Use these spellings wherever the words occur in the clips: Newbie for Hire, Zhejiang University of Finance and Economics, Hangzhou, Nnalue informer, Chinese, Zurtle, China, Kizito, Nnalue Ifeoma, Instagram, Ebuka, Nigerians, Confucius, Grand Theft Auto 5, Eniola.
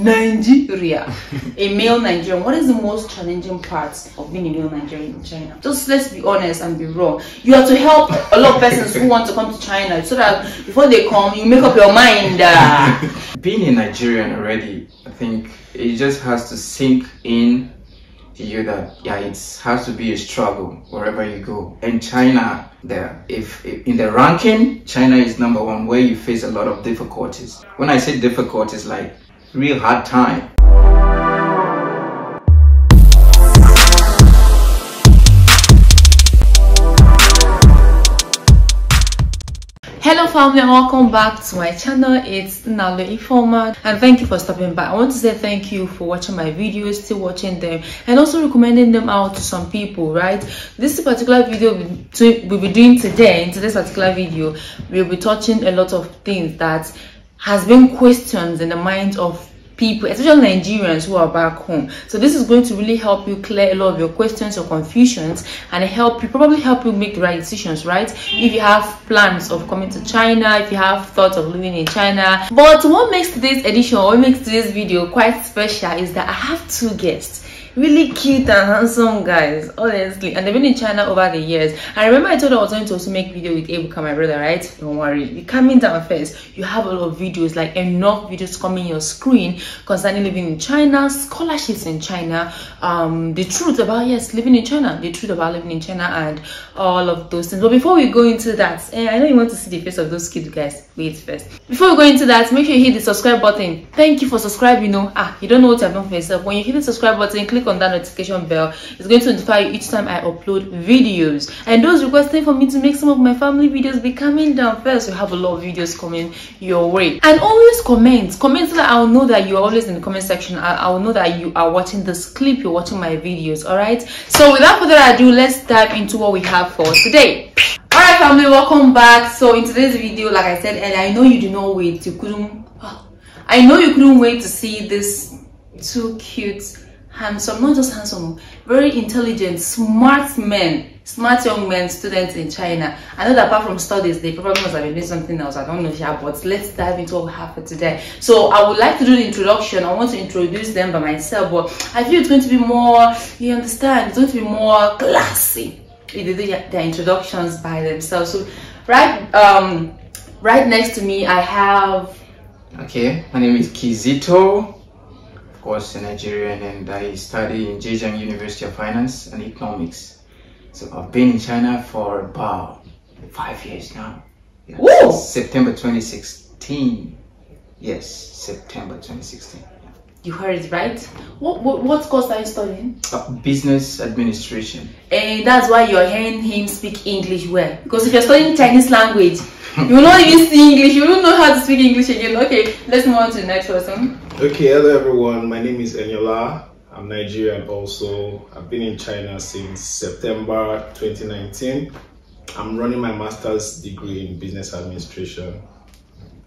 Nigeria. A male Nigerian. What is the most challenging part of being a male Nigerian in China? Just let's be honest and be raw. You have to help a lot of persons who want to come to China so that before they come, you make up your mind. Being a Nigerian already, I think it just has to sink in to you that, yeah, it has to be a struggle wherever you go. And China, there, if in the ranking, China is #1, where you face a lot of difficulties. When I say difficulties, like real hard time. Hello family and welcome back to my channel. It's Nnalue informer and thank you for stopping by. I want to say thank you for watching my videos, still watching them and also recommending them out to some people, right? This particular video we'll be doing today, in today's particular video, we'll be touching a lot of things that has been questions in the minds of people, especially Nigerians who are back home. So this is going to really help you clear a lot of your questions or confusions and probably help you make the right decisions, right? If you have plans of coming to China, if you have thoughts of living in China. But what makes today's edition, or what makes today's video quite special is that I have two guests. Really cute and handsome guys, honestly, and they've been in China over the years. I remember I told her I was going to also make video with Ebuka, my brother, right? Don't worry, you're coming down first. You have a lot of videos, like enough videos coming your screen concerning living in China, scholarships in China, the truth about living in China, the truth about living in China, and all of those things. But before we go into that, I know you want to see the face of those cute guys. Wait first. Before we go into that, make sure you hit the subscribe button. Thank you for subscribing. You know, you don't know what I've done for yourself. When you hit the subscribe button, click on that notification bell. It's going to notify you each time I upload videos. And those requesting for me to make some of my family videos, be coming down first. We have a lot of videos coming your way. And always comment so that I'll know that you're always in the comment section. I'll know that you are watching this clip, you're watching my videos. All right, so without further ado, let's dive into what we have for today. All right family, welcome back. So in today's video, like I said, and I know you do not wait, I know you couldn't wait to see this too cute, handsome, not just handsome, very intelligent, smart men, smart young men, students in China. I know that apart from studies, they probably must have been doing something else. I don't know here, but let's dive into what we have for today. So I would like to do the introduction. I want to introduce them by myself, but I feel it's going to be more, you understand, it's going to be more classy if they do their introductions by themselves. So right next to me, I have... Okay, my name is Kizito. Of course, a Nigerian, and I study in Zhejiang University of Finance and Economics. So I've been in China for about 5 years now. Yeah, since September 2016. Yes, September 2016. Yeah. You heard it right. What course are you studying? Business administration. And that's why you're hearing him speak English well. Because if you're studying Chinese language, you will not even see English. You don't know how to speak English again. Okay, let's move on to the next person. Okay, hello everyone. My name is Eniola. I'm Nigerian also. I've been in China since September 2019. I'm running my master's degree in business administration.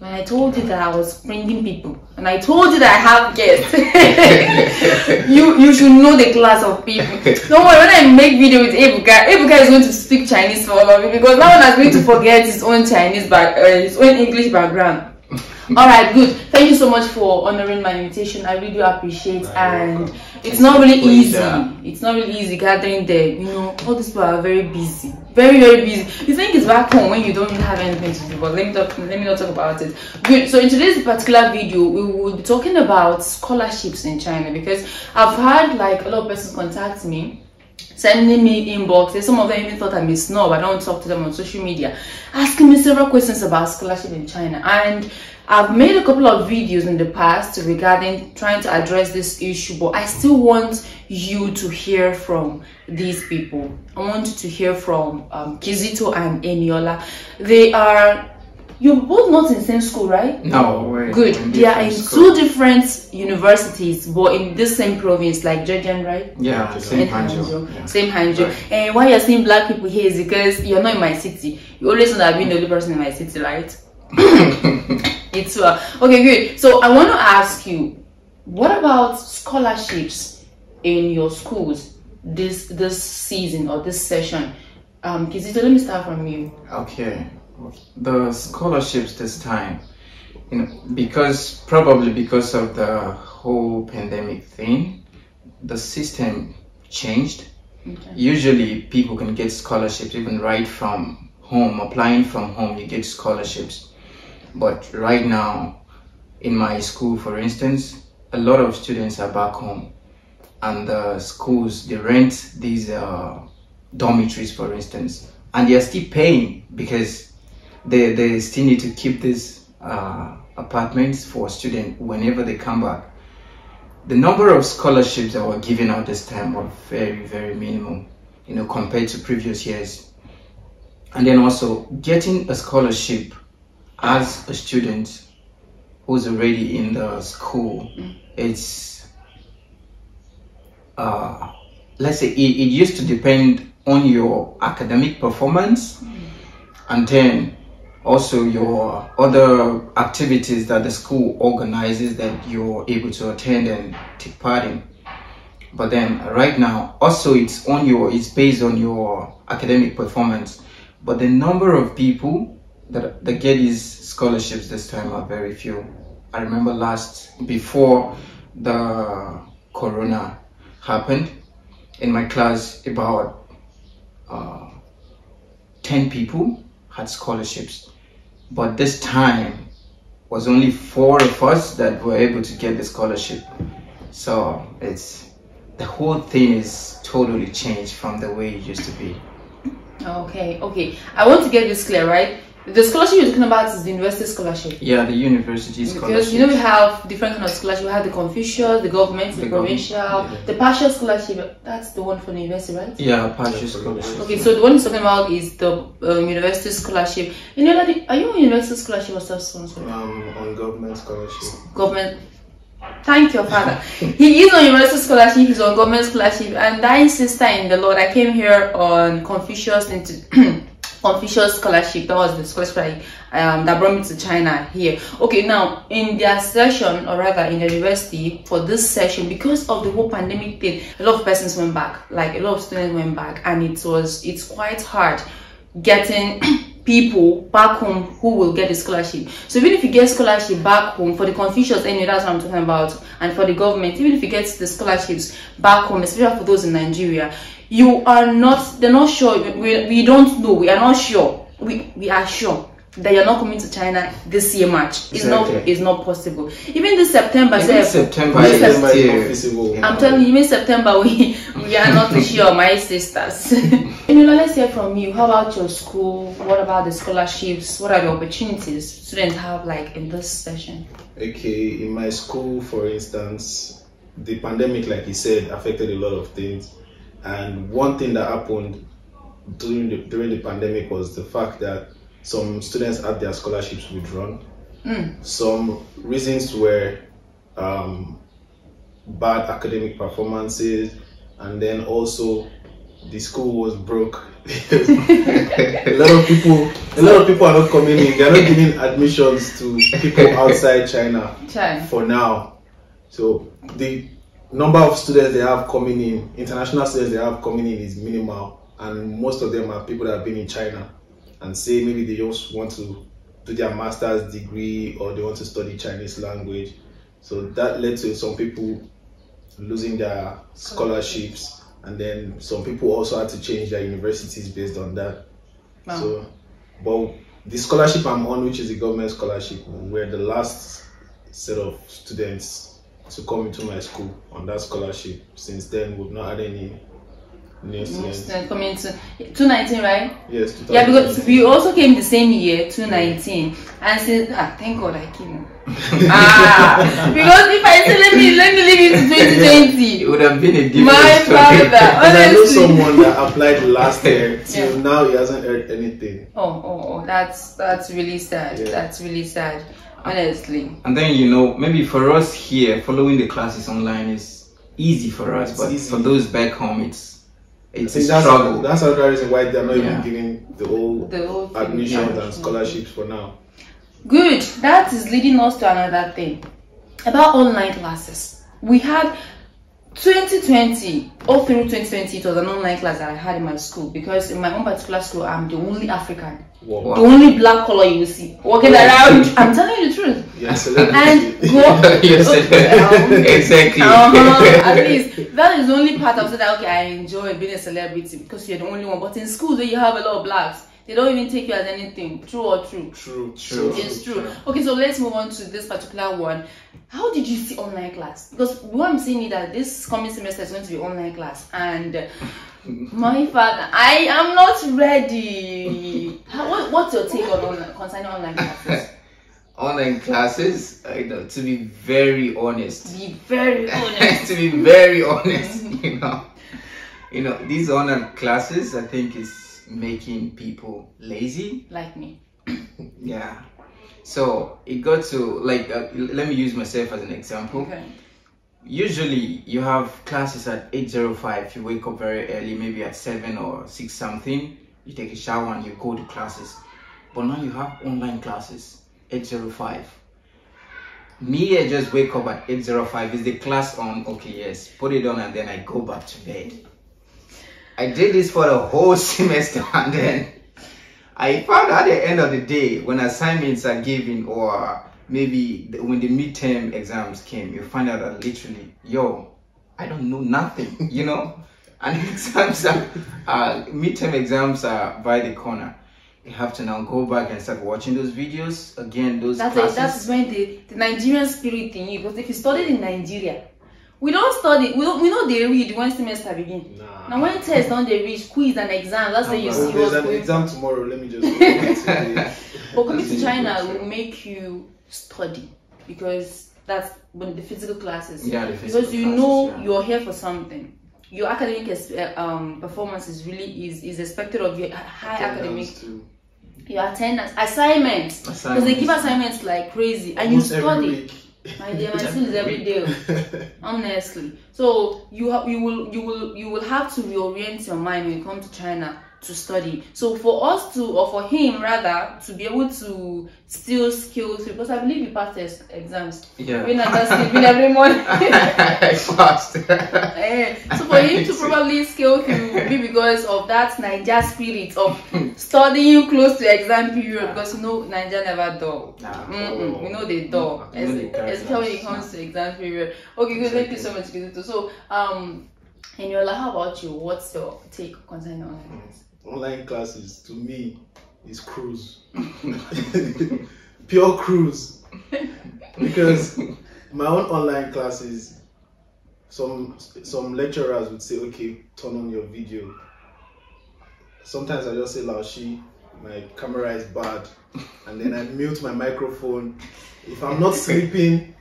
When I told you that I was bringing people, and I told you that I have guests, you should know the class of people. Don't worry, when I make video with Ebuka, Ebuka is going to speak Chinese for all of you, because that one is going to forget his own Chinese his own English background. All right, good. Thank you so much for honoring my invitation. I really do appreciate it. And it's not really easy. It's not really easy gathering there. You know, all these people are very busy, very, very busy. You think it's back home when you don't have anything to do. But let me not talk about it. Good. So in today's particular video, we will be talking about scholarships in China, because I've had like a lot of persons contact me, sending me inboxes. Some of them even thought I'm a snob. I don't talk to them on social media, asking me several questions about scholarship in China. And I've made a couple of videos in the past regarding trying to address this issue, but I still want you to hear from these people. I want you to hear from Kizito and Eniola. They are... You're both not in the same school, right? No, we're good. They are in two different universities, but in the same province, like Zhejiang, right? Yeah, same Hangzhou. Yeah. Same Hangzhou. Right. And why you're seeing black people here is because you're not in my city. You always know that I've been the only person in my city, right? It's okay, good. So I want to ask you, what about scholarships in your schools this season or this session? Kizito, let me start from you. Okay. The scholarships this time, you know, because of the whole pandemic thing, the system changed. Okay. Usually people can get scholarships even right from home, applying from home, you get scholarships. But right now, in my school, for instance, a lot of students are back home, and the schools, they rent these dormitories, for instance, and they are still paying because they still need to keep these apartments for students whenever they come back. The number of scholarships that were given out this time were very, very minimal, you know, compared to previous years. And then also getting a scholarship as a student who's already in the school, it's, let's say it used to depend on your academic performance and then also your other activities that the school organizes that you're able to attend and take part in. But then right now also it's based on your academic performance, but the number of people that get these scholarships this time are very few. I remember before the corona happened, in my class about 10 people had scholarships, but this time was only 4 of us that were able to get the scholarship. So it's, the whole thing is totally changed from the way it used to be. Okay, I want to get this clear, right? The scholarship you're talking about is the university scholarship. Yeah, the university scholarship. Because you know we have different kinds of scholarships. We have the Confucius, the government, the provincial, yeah. The partial scholarship. That's the one for the university, right? Yeah, partial scholarship. Okay, so the one you're talking about is the university scholarship. You know, are you on university scholarship or self-sponsored? I'm on government scholarship. Government. Thank your father. He is on university scholarship, he's on government scholarship. And dying sister in the Lord, I came here on Confucius into... Confucius scholarship. That was the scholarship that brought me to China here. Okay, now in their session, or rather in the university for this session, because of the whole pandemic thing, a lot of persons went back, like a lot of students went back, and it's quite hard getting people back home who will get the scholarship. So even if you get scholarship back home for the Confucius, anyway, that's what I'm talking about, and for the government, even if you get the scholarships back home, especially for those in Nigeria, they're not sure, we don't know, we are not sure, we are sure that you're not coming to China this year March. It's not possible. Even this September, September is I'm telling you, even September we are not sure, my sisters. Nnalue, let's hear from you. How about your school? What about the scholarships? What are the opportunities students have, like, in this session? Okay, in my school, for instance, the pandemic, like you said, affected a lot of things. And one thing that happened during the pandemic was the fact that some students had their scholarships withdrawn. Some reasons were bad academic performances, and then also the school was broke. A lot of people are not coming in. They are not giving admissions to people outside China for now. So the number of students they have coming in, international students they have coming in, is minimal, and most of them are people that have been in China and say maybe they just want to do their master's degree or they want to study Chinese language. So that led to some people losing their scholarships, and then some people also had to change their universities based on that. Wow. So, but the scholarship I'm on, which is the government scholarship, we're the last set of students to come into my school on that scholarship. Since then, we've not had any new students coming to 2019, right? Yes, yeah, because we also came the same year, 2019, and since thank God I came. Because if I said let me leave it to 2020, it would have been a different story. I know someone that applied last year till now, he hasn't heard anything. Oh, that's really sad. Yeah. That's really sad. Honestly. And then, you know, maybe for us here, following the classes online is easy for us, but for those back home, it's a struggle. That's another reason why they're not even giving the old admissions and scholarships for now. Good. That is leading us to another thing about online classes. We had 2020, all through 2020, it was an online class that I had in my school, because in my own particular school, I'm the only African, wow, the only black color you will see walking around. I'm telling you the truth. Yes, and go, yes, exactly. At least that is the only part of that. Okay, I enjoy being a celebrity because you're the only one. But in schools, you have a lot of blacks. They don't even take you as anything. True or true? True, true. It's true. Okay, so let's move on to this particular one. How did you see online class? Because what I'm seeing is that this coming semester is going to be online class, and my father, I am not ready. What's your take on concerning online classes? Online classes, you know, to be very honest. Be very honest. To be very honest, you know, these online classes, I think, is making people lazy, like me. Yeah, so it got to like, let me use myself as an example. Okay. Usually you have classes at 8:05, you wake up very early, maybe at 7 or 6 something, you take a shower and you go to classes. But now you have online classes 8:05. Me, I just wake up at 8:05. Is the class on? Okay, yes, put it on, and then I go back to bed. I did this for the whole semester, and then I found at the end of the day, when assignments are given, or maybe when the midterm exams came, you find out that literally, yo, I don't know nothing, you know? And exams are, midterm exams are by the corner. You have to now go back and start watching those videos again. Those classes. That's when the Nigerian spirit in you, because if you studied in Nigeria, we don't study. We know they read when semester begins. Nah. Now when tests don't they reach, quiz and exam. That's where you see what's going. There's an exam tomorrow. Let me just. But coming to China will make you study, because that's when the physical classes. Yeah, the physical because you classes, know yeah. You're here for something. Your academic performance is really is expected of your high academic. Too. Your attendance, assignments, because they give assignments like crazy, and almost you study. Every week. My dear, my school is every day, honestly. So you will have to reorient your mind when you come to China to study. So for us to, or for him rather, to be able to still skills, because I believe you passed exams. Yeah. We're not just sleeping every morning. I passed. So for him to probably scale through would be because of that Niger spirit of studying close to exam period, because you know Niger never dull. Nah, we know they dull, especially when it comes to exam period. Okay, good. Thank you so much, Kizito. So Eniola, how about you? What's your take concerning online classes? Online classes to me is cruise. Pure cruise. Because my own online classes, some lecturers would say, okay, turn on your video. Sometimes I just say Laoshi, my camera is bad, and then I mute my microphone. If I'm not sleeping,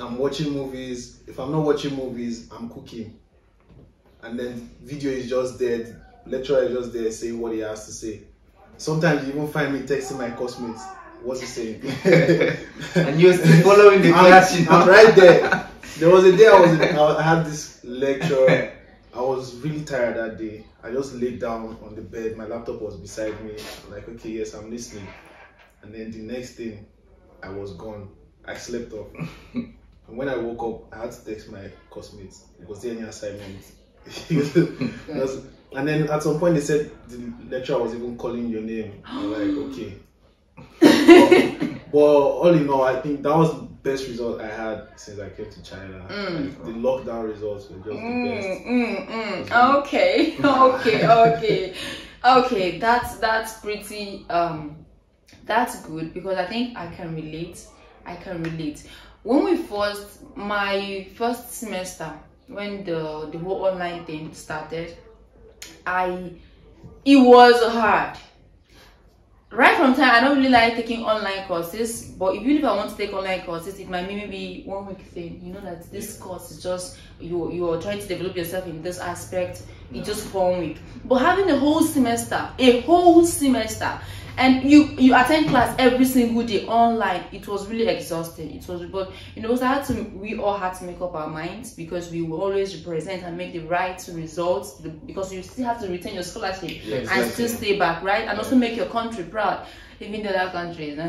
I'm watching movies. If I'm not watching movies, I'm cooking. And then video is just there, lecturer is just there saying what he has to say. Sometimes you even find me texting my classmates, what's he saying? And you're still following the class, you know? I'm right there. There was a day I had this lecture. I was really tired that day. I just laid down on the bed, my laptop was beside me. I'm like, okay, yes, I'm listening. And then the next day, I was gone. I slept off. And when I woke up, I had to text my classmates, was there any assignment? And then at some point they said the lecturer was even calling your name. I'm like, okay. But all in all, I think that was the best result I had since I came to China. Like, the lockdown results were just the best. Okay, okay. That's pretty. That's good, because I think I can relate. When we first, my first semester, when the whole online thing started, it was hard. Right from time, I don't really like taking online courses, but even if I want to take online courses, it might maybe be 1 week thing. You know that this course is just, you're trying to develop yourself in this aspect, it's just for 1 week. But having a whole semester, and you attend class every single day online, it was really exhausting. It was, but you know, we all had to make up our minds, because we will always represent and make the right results, because you still have to retain your scholarship, yes, and still stay back, right? And also make your country proud. even the other countries. And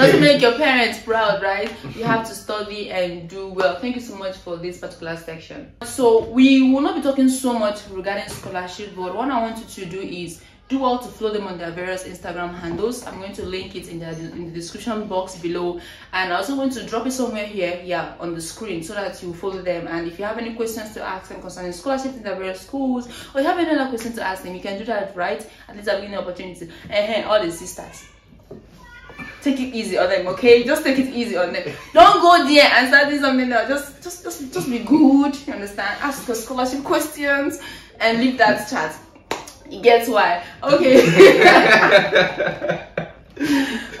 also make your parents proud, right? You have to study and do well. Thank you so much for this particular section. So we will not be talking so much regarding scholarship, but what I wanted to do is do all to follow them on their various Instagram handles. I'm going to link it in the description box below, and I'm also going to drop it somewhere here, yeah, on the screen, so that you follow them. And if you have any questions to ask them concerning scholarship in their various schools, or you have any other question to ask them, you can do that, right? At least I'll give you an opportunity. All the sisters, take it easy on them, okay? Just take it easy on them. Don't go there and start doing something else. Just be good. You understand? Ask the scholarship questions and leave that chat. Guess why? Okay.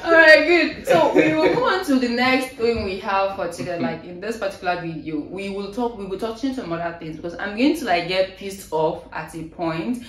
All right, good. So we will move on to the next thing we have for today. Like in this particular video, we will touch into some other things, because I'm going to like get pissed off at a point,